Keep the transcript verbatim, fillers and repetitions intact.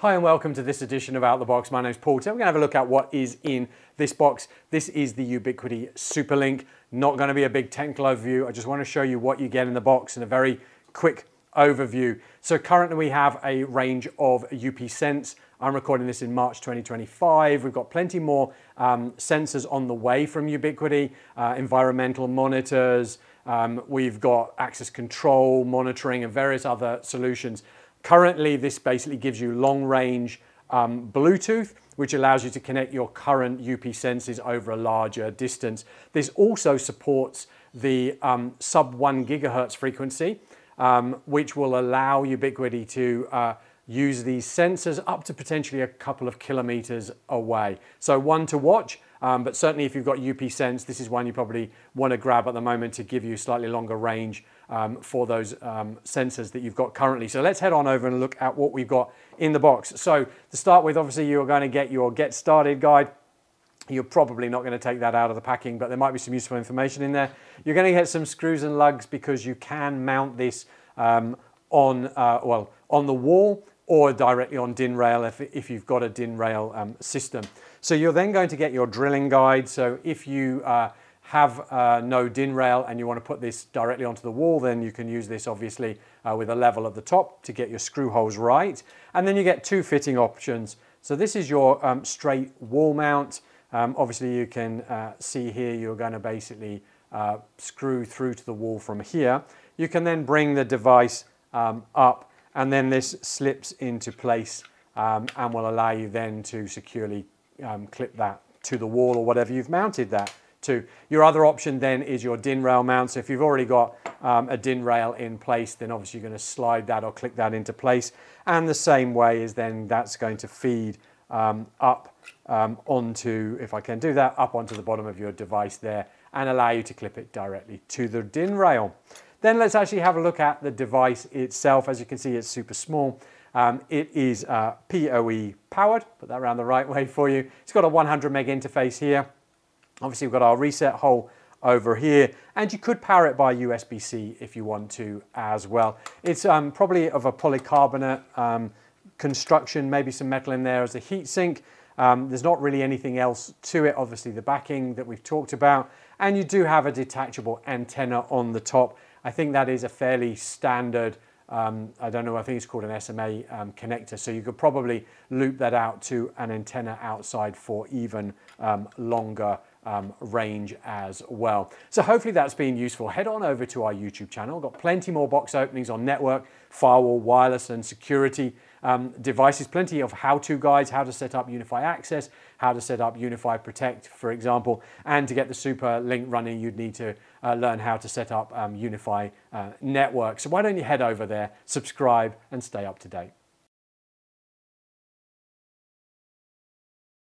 Hi and welcome to this edition of Out the Box. My name's Paul. Today we're going to have a look at what is in this box. This is the Ubiquiti Superlink. Not going to be a big technical overview. I just want to show you what you get in the box in a very quick overview. So currently we have a range of U P sense. I'm recording this in March twenty twenty-five. We've got plenty more um, sensors on the way from Ubiquiti, uh, environmental monitors. Um, we've got access control, monitoring, and various other solutions. Currently, this basically gives you long-range um, Bluetooth, which allows you to connect your current U P senses over a larger distance. This also supports the um, sub one gigahertz frequency, um, which will allow Ubiquiti to uh, use these sensors up to potentially a couple of kilometers away. So one to watch, um, but certainly if you've got U P sense, this is one you probably want to grab at the moment to give you slightly longer range Um, for those um, sensors that you've got currently. So let's head on over and look at what we've got in the box. So to start with, obviously you're going to get your Get Started guide. You're probably not going to take that out of the packing, but there might be some useful information in there. You're going to get some screws and lugs because you can mount this um, on, uh, well, on the wall or directly on DIN rail if, if you've got a DIN rail um, system. So you're then going to get your drilling guide. So if you uh, have uh, no DIN rail and you want to put this directly onto the wall, then you can use this obviously uh, with a level at the top to get your screw holes right. And then you get two fitting options. So this is your um, straight wall mount. Um, obviously you can uh, see here you're going to basically uh, screw through to the wall from here. You can then bring the device um, up and then this slips into place um, and will allow you then to securely um, clip that to the wall or whatever you've mounted that to. Your other option then is your DIN rail mount. So if you've already got um, a DIN rail in place, then obviously you're going to slide that or click that into place. And the same way is then that's going to feed um, up um, onto, if I can do that, up onto the bottom of your device there and allow you to clip it directly to the DIN rail. Then let's actually have a look at the device itself. As you can see, it's super small. Um, it is uh, P O E powered. Put that around the right way for you. It's got a one hundred meg interface here. Obviously we've got our reset hole over here, and you could power it by U S B C if you want to as well. It's um, probably of a polycarbonate um, construction, maybe some metal in there as a heat sink. Um, there's not really anything else to it, obviously the backing that we've talked about, and you do have a detachable antenna on the top. I think that is a fairly standard, um, I don't know, I think it's called an S M A um, connector, so you could probably loop that out to an antenna outside for even um, longer Um, range as well. So hopefully that's been useful. Head on over to our YouTube channel. Got plenty more box openings on network, firewall, wireless and security um, devices. Plenty of how-to guides, how to set up UniFi Access, how to set up UniFi Protect, for example. And to get the super link running, you'd need to uh, learn how to set up um, UniFi uh, Network. So why don't you head over there, subscribe and stay up to date.